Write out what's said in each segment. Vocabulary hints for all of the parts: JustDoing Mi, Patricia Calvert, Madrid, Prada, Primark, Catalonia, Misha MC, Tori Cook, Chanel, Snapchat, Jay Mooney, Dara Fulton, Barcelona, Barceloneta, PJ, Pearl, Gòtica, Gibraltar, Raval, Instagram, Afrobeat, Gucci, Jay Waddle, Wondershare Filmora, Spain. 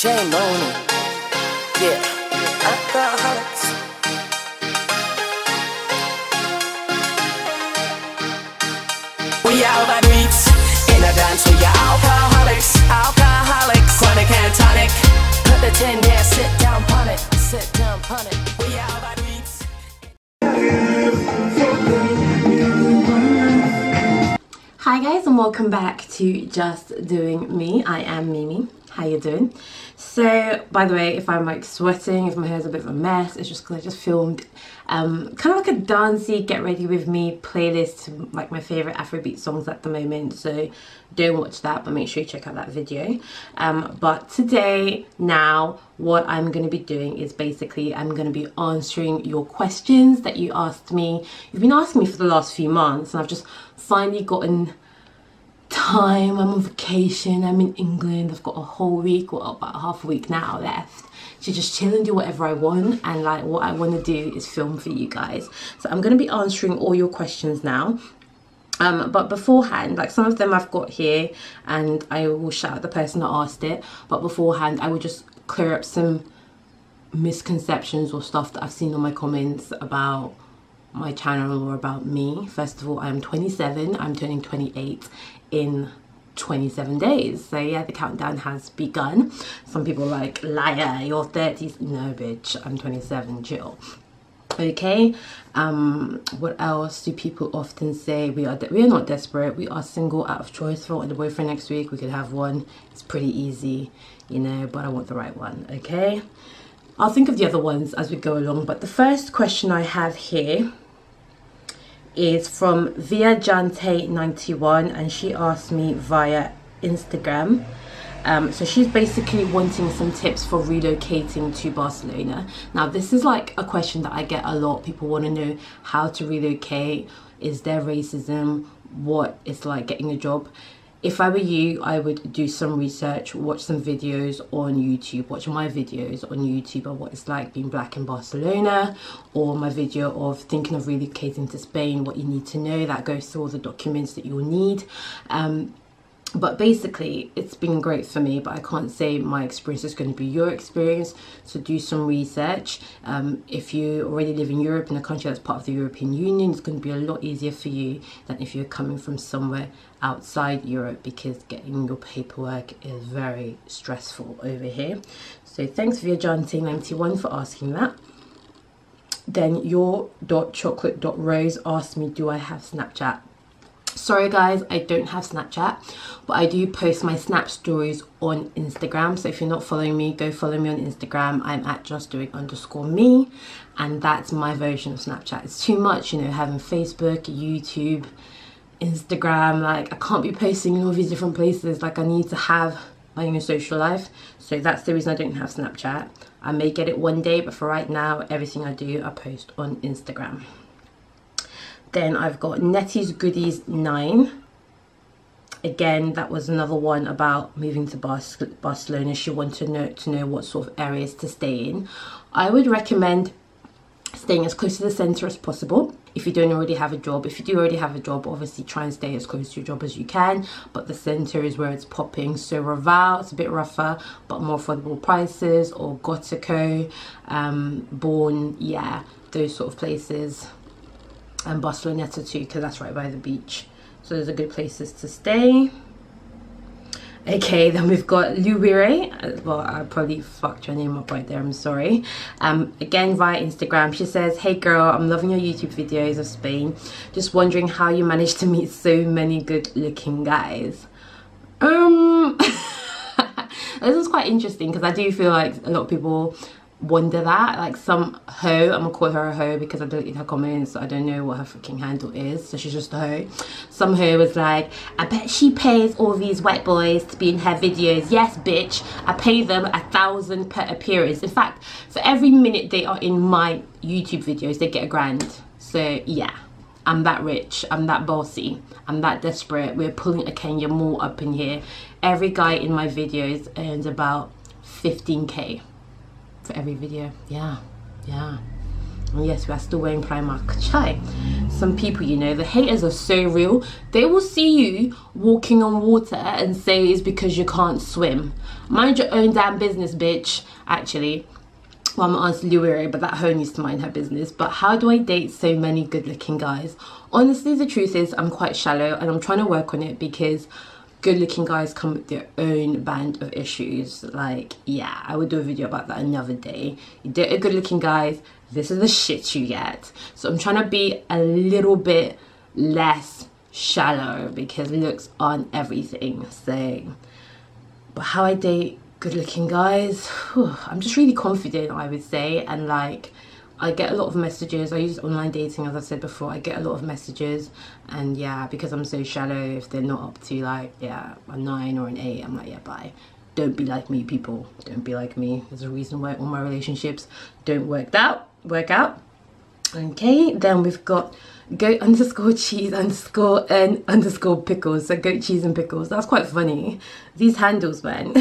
Jay Mooney. Yeah, I got hearts. We are over beats. In a dance, we are alcoholics. Alcoholics. Chronic and tonic. Put the tin there, sit down, pun it. Sit down, pun it. We are over beats. Hi guys, and welcome back to Just Doing Me. I am Mimi. How you doing? So, by the way, if I'm like sweating, if my hair's a bit of a mess, it's just because I just filmed kind of like a dancey get ready with me playlist to like my favourite Afrobeat songs at the moment, so don't watch that, but make sure you check out that video. But today, now, what I'm going to be doing is basically I'm going to be answering your questions that you asked me. You've been asking me for the last few months, and I've just finally gotten time. I'm on vacation, I'm in England, I've got a whole week, well, about half a week now left to just chill and do whatever I want, and like what I want to do is film for you guys. So I'm going to be answering all your questions now, but beforehand, like some of them I've got here and I will shout out the person that asked it, but beforehand I will just clear up some misconceptions or stuff that I've seen on my comments about my channel or about me. First of all, I'm 27, I'm turning 28 in 27 days, so yeah, the countdown has begun. Some people are like, liar, you're 30s. No bitch, I'm 27, chill. Okay, what else do people often say? We are not desperate, we are single out of choice. For a boyfriend next week, we could have one, it's pretty easy, you know, but I want the right one. Okay, I'll think of the other ones as we go along, but the first question I have here is from Via Jante91, and she asked me via Instagram. So she's basically wanting some tips for relocating to Barcelona. Now this is like a question that I get a lot. People want to know how to relocate, is there racism, what it's like getting a job. If I were you, I would do some research, watch some videos on YouTube, watch my videos on YouTube of what it's like being black in Barcelona, or my video of thinking of relocating to Spain, what you need to know, that goes through all the documents that you'll need. But basically, it's been great for me, but I can't say my experience is going to be your experience, so do some research. If you already live in Europe, in a country that's part of the European Union, it's going to be a lot easier for you than if you're coming from somewhere outside Europe, because getting your paperwork is very stressful over here. So thanks for your Jante91 for asking that. Then your .chocolate.rose asked me, do I have Snapchat? Sorry guys, I don't have Snapchat, but I do post my Snap stories on Instagram, so if you're not following me, go follow me on Instagram. I'm at justdoing_me, and that's my version of Snapchat. It's too much, you know, having Facebook, YouTube, Instagram, like I can't be posting in all these different places, like I need to have my own social life, so that's the reason I don't have Snapchat. I may get it one day, but for right now, everything I do, I post on Instagram. Then I've got Nettie's Goodies 9. Again, that was another one about moving to Barcelona. She wanted to know what sort of areas to stay in. I would recommend staying as close to the centre as possible if you don't already have a job. If you do already have a job, obviously try and stay as close to your job as you can, but the centre is where it's popping. So Raval, it's a bit rougher, but more affordable prices, or Gòtica, Born, yeah, those sort of places. And Barceloneta too, because that's right by the beach, so those are good places to stay. Okay, then we've got Luire. Well, I probably fucked her name up right there, I'm sorry. Again via Instagram, she says, hey girl, I'm loving your YouTube videos of Spain, just wondering how you managed to meet so many good looking guys. This is quite interesting, because I do feel like a lot of people wonder that, like some hoe, I'm gonna call her a hoe because I deleted her comments, so I don't know what her freaking handle is, so she's just a hoe. Some hoe was like, I bet she pays all these white boys to be in her videos. Yes bitch, I pay them 1,000 per appearance. In fact, for every minute they are in my YouTube videos, they get £1,000. So yeah, I'm that rich, I'm that bossy, I'm that desperate. We're pulling a Kenya Mall up in here. Every guy in my videos earns about 15k for every video. Yeah, and yes, we are still wearing Primark. Chai, some people, you know, the haters are so real. They will see you walking on water and say it's because you can't swim. Mind your own damn business, bitch. Actually, well, my aunt's Lou Weary, but that hoe needs to mind her business. But how do I date so many good-looking guys? Honestly, the truth is I'm quite shallow and I'm trying to work on it, because good-looking guys come with their own band of issues. Like, yeah, I would do a video about that another day. You date a good-looking guy, this is the shit you get. So I'm trying to be a little bit less shallow, because looks aren't everything. So, but how I date good-looking guys, whew, I'm just really confident, I would say. And like, I get a lot of messages. I use online dating, as I said before. I get a lot of messages, and yeah, because I'm so shallow, if they're not up to like, yeah, a 9 or an 8, I'm like, yeah, bye. Don't be like me, people. Don't be like me. There's a reason why all my relationships don't work out. Okay, then we've got goat_cheese_n_pickles. So goat cheese and pickles. That's quite funny, these handles, man.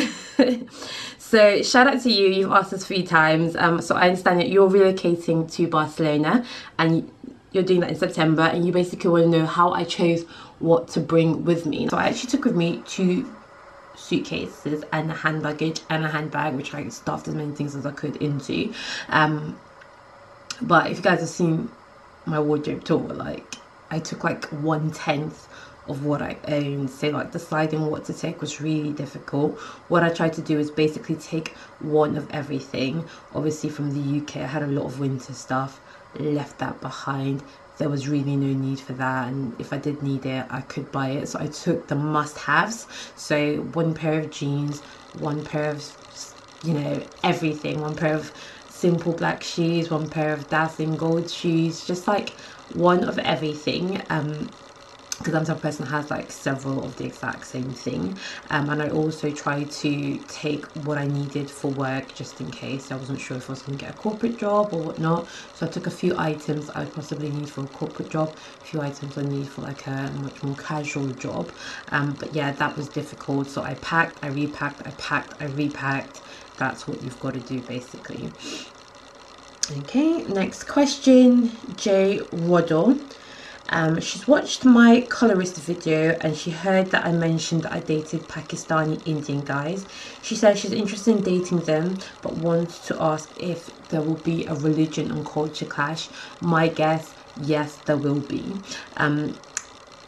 So shout out to you. You've asked us 3 times. So I understand that you're relocating to Barcelona and you're doing that in September, and you basically want to know how I chose what to bring with me. So I actually took with me 2 suitcases and a hand luggage and a handbag, which I stuffed as many things as I could into. But if you guys have seen my wardrobe tour, like, I took like 1/10 of what I owned. So like, deciding what to take was really difficult. What I tried to do is basically take one of everything. Obviously from the UK, I had a lot of winter stuff, left that behind. There was really no need for that, and if I did need it, I could buy it. So I took the must-haves. So 1 pair of jeans, 1 pair of, you know, everything, 1 pair of simple black shoes, 1 pair of dazzling gold shoes, just like one of everything. Because I'm the type of person that has like several of the exact same thing. And I also tried to take what I needed for work, just in case. I wasn't sure if I was going to get a corporate job or whatnot, so I took a few items I would possibly need for a corporate job, a few items I need for like a much more casual job. But yeah, that was difficult. So I packed, I repacked, I packed, I repacked. That's what you've got to do, basically. Okay, next question, Jay Waddle. She's watched my colorist video and she heard that I mentioned that I dated Pakistani Indian guys. She says she's interested in dating them but wants to ask if there will be a religion and culture clash. My guess, yes, there will be.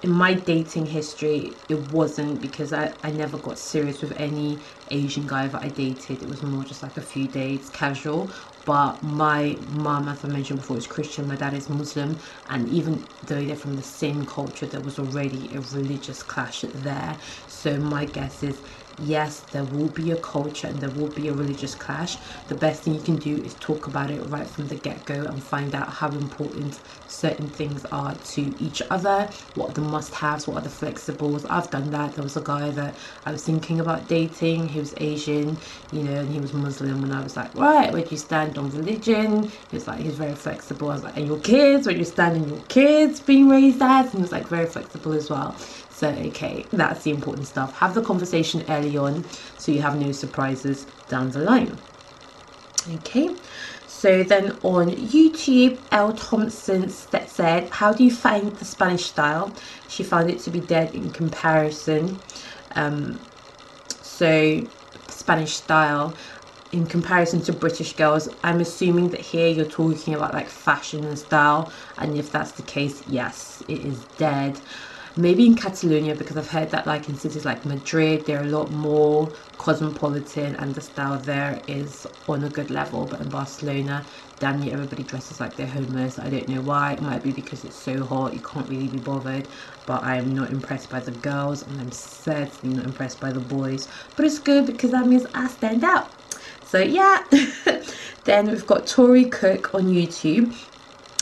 In my dating history, it wasn't, because I never got serious with any Asian guy that I dated. It was more just like a few dates, casual. But my mum, as I mentioned before, is Christian, my dad is Muslim, and even though they're from the same culture, there was already a religious clash there. So my guess is, yes, there will be a culture and there will be a religious clash. The best thing you can do is talk about it right from the get-go and find out how important certain things are to each other. What are the must-haves? What are the flexibles? I've done that. There was a guy that I was thinking about dating. He was Asian, you know, and he was Muslim, and I was like, right, where do you stand on religion? He was like, he's very flexible. I was like, and your kids? Where do you stand on your kids being raised as? And he was like, very flexible as well. So, okay, that's the important stuff. Have the conversation early on so you have no surprises down the line. Okay, so then on YouTube, L. Thompson said, how do you find the Spanish style? She found it to be dead in comparison. So, Spanish style in comparison to British girls, I'm assuming that here you're talking about like fashion and style. And if that's the case, yes, it is dead. Maybe in Catalonia, because I've heard that like in cities like Madrid, they're a lot more cosmopolitan and the style there is on a good level. But in Barcelona, damn near everybody dresses like they're homeless. I don't know why. It might be because it's so hot, you can't really be bothered. But I'm not impressed by the girls, and I'm certainly not impressed by the boys. But it's good because that means I stand out. So yeah. Then we've got Tori Cook on YouTube.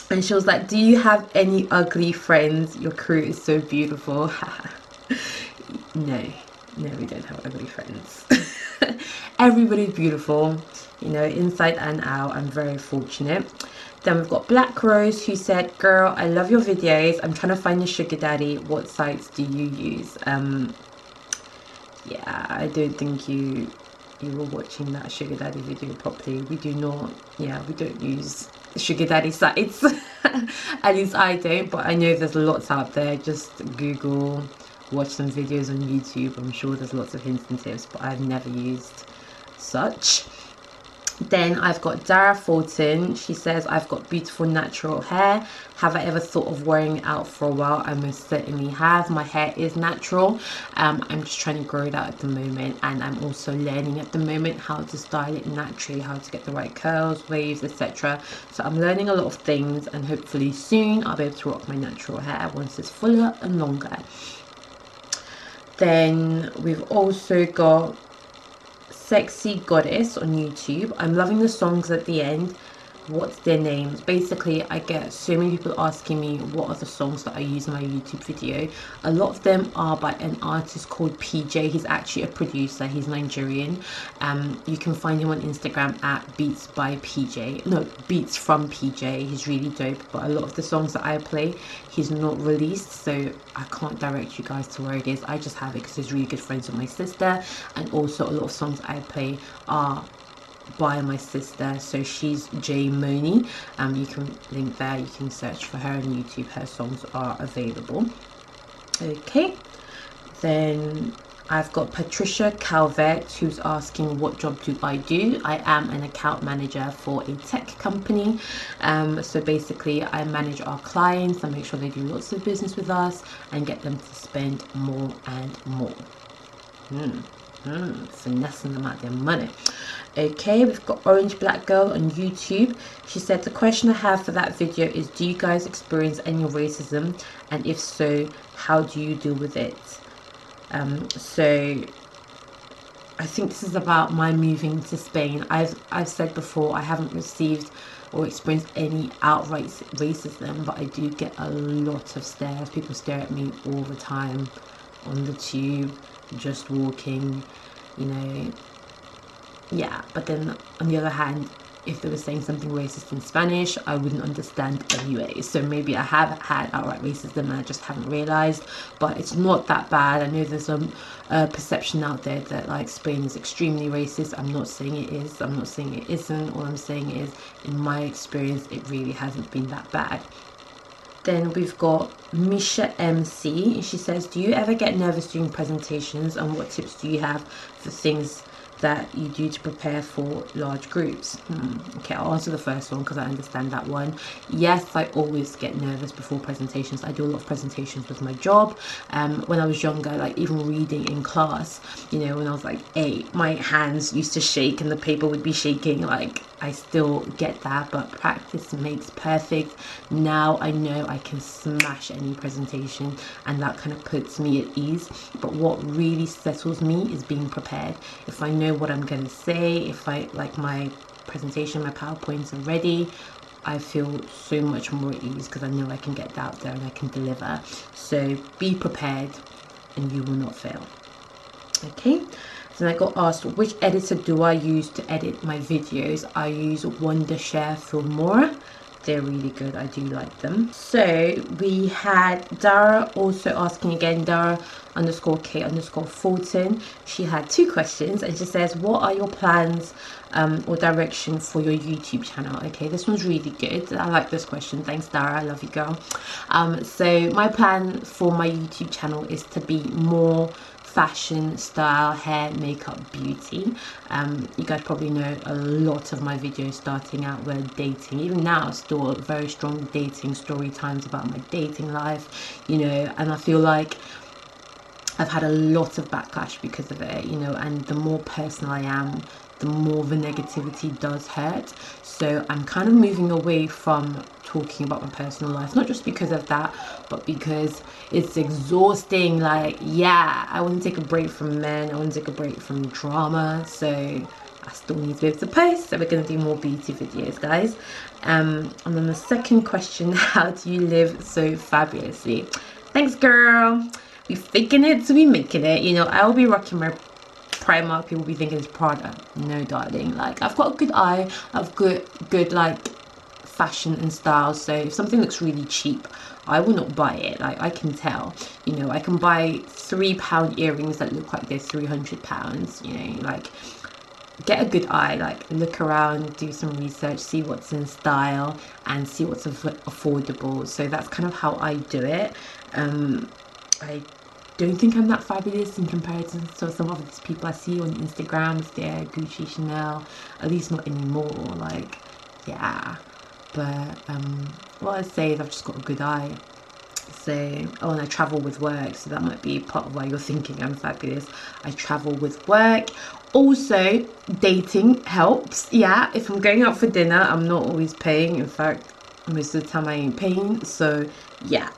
And she was like, do you have any ugly friends? Your crew is so beautiful. No, we don't have ugly friends. Everybody's beautiful, you know, inside and out. I'm very fortunate. Then we've got Black Rose, who said, girl, I love your videos. I'm trying to find your sugar daddy. What sites do you use? Yeah, I don't think you were watching that sugar daddy video properly. We do not, yeah, we don't use sugar daddy sites. At least I don't, but I know there's lots out there. Just Google watch some videos on YouTube. I'm sure there's lots of hints and tips, but I've never used such. Then I've got Dara Fulton. She says, I've got beautiful natural hair. Have I ever thought of wearing it out for a while? I most certainly have. My hair is natural. I'm just trying to grow it out at the moment. And I'm also learning at the moment how to style it naturally, how to get the right curls, waves, etc. So I'm learning a lot of things. And hopefully soon I'll be able to rock my natural hair once it's fuller and longer. Then we've also got Sexy Goddess on YouTube. I'm loving the songs at the end. What's their names? Basically, I get so many people asking me what are the songs that I use in my YouTube video. A lot of them are by an artist called PJ. He's actually a producer. He's Nigerian. You can find him on Instagram at Beats by PJ. No, Beats from PJ. He's really dope. But a lot of the songs that I play, he's not released, so I can't direct you guys to where it is. I just have it because he's really good friends with my sister, and also a lot of songs I play are by my sister, so she's Jay Mooney. You can link there, you can search for her on YouTube, her songs are available. Okay, then I've got Patricia Calvert, who's asking, what job do I do? I am an account manager for a tech company. So basically I manage our clients and make sure they do lots of business with us and get them to spend more and more. Finessing them out their money. Okay, we've got Orange Black Girl on YouTube. She said, the question I have for that video is, do you guys experience any racism, and if so, how do you deal with it? So I think this is about my moving to Spain. I've said before, I haven't received or experienced any outright racism, but I do get a lot of stares. People stare at me all the time on the tube, just walking, you know. Yeah, but then on the other hand, if they were saying something racist in Spanish, I wouldn't understand anyway. So maybe I have had outright racism and I just haven't realized, but it's not that bad. I know there's some perception out there that like Spain is extremely racist. I'm not saying it is, I'm not saying it isn't. All I'm saying is, in my experience, it really hasn't been that bad. Then we've got Misha MC, and she says, do you ever get nervous doing presentations, and what tips do you have for things that you do to prepare for large groups? Okay, I'll answer the first one because I understand that one. Yes, I always get nervous before presentations. I do a lot of presentations with my job. When I was younger, like even reading in class, you know, when I was like 8, my hands used to shake and the paper would be shaking. Like, I still get that, but practice makes perfect. Now I know I can smash any presentation, and that kind of puts me at ease. But what really settles me is being prepared. If I know what I'm going to say, if I like my presentation, my PowerPoints are ready, I feel so much more at ease because I know I can get that out there and I can deliver. So be prepared and you will not fail. Okay. Then I got asked, which editor do I use to edit my videos? I use Wondershare Filmora. They're really good. I do like them. So we had Dara also asking again, Dara _K_Fulton. She had 2 questions, and she says, what are your plans or direction for your YouTube channel? Okay, this one's really good. I like this question. Thanks, Dara. I love you, girl. So my plan for my YouTube channel is to be more fashion, style, hair, makeup, beauty. You guys probably know a lot of my videos starting out were dating. Even now, it's still very strong dating story times about my dating life, you know, and I feel like I've had a lot of backlash because of it, you know, and the more personal I am, the more the negativity does hurt. So I'm kind of moving away from talking about my personal life, not just because of that, but because it's exhausting. Like, yeah, I want to take a break from men, I want to take a break from drama, so I still need to be able to post. So we're going to do more beauty videos, guys. And then the second question, how do you live so fabulously? Thanks, girl. We faking it to be making it, you know. I'll be rocking my Primark, people will be thinking it's Prada. No, darling, like, I've got a good eye, I've got good like fashion and style, so if something looks really cheap, I will not buy it. Like, I can tell, you know. I can buy £3 earrings that look like they're £300, you know. Like, get a good eye, like look around, do some research, see what's in style and see what's affordable. So that's kind of how I do it. I don't think I'm that fabulous in comparison to some of these people I see on Instagram with their Gucci, Chanel, at least not anymore, like, yeah. But what I'd say is I've just got a good eye. So, oh, and I travel with work, so that might be part of why you're thinking I'm fabulous. I travel with work. Also, dating helps. Yeah, if I'm going out for dinner, I'm not always paying. In fact, most of the time I ain't paying. So, yeah.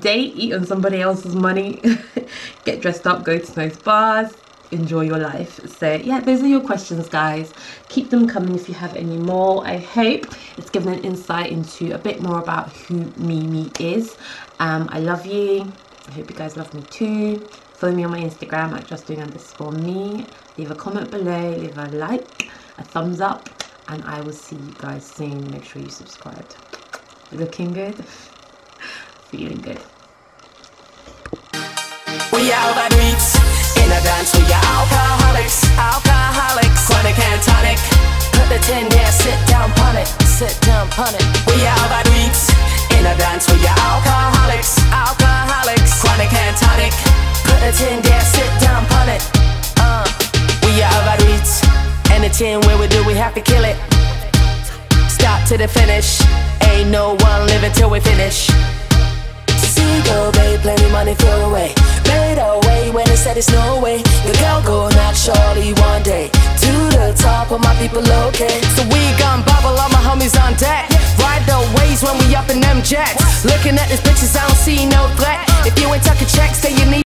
Date, eat on somebody else's money, get dressed up, go to nice bars, enjoy your life. So yeah, those are your questions, guys. Keep them coming if you have any more. I hope it's given an insight into a bit more about who Mimi is. I love you. I hope you guys love me too. Follow me on my Instagram at justdoing_me. Leave a comment below, leave a like, a thumbs up, and I will see you guys soon. Make sure you subscribe. Looking good, feeling good. We are that beats. In a dance with your alcoholics, chronic and tonic. Put the tin there, sit down, pun it. We are bad weeks. In a dance with your alcoholics, chronic and tonic. Put the tin there, sit down, pun it. We are bad weeks. And the tin where we do, we have to kill it. Stop to the finish. Ain't no one living till we finish. Seagull Bay, plenty money throw away. Made away when they said it's no way. The girl go not surely one day. To the top of my people, okay. So we gon' bubble, all my homies on deck. Ride the waves when we up in them jets. Looking at these bitches, I don't see no threat. If you ain't tucking checks, then you need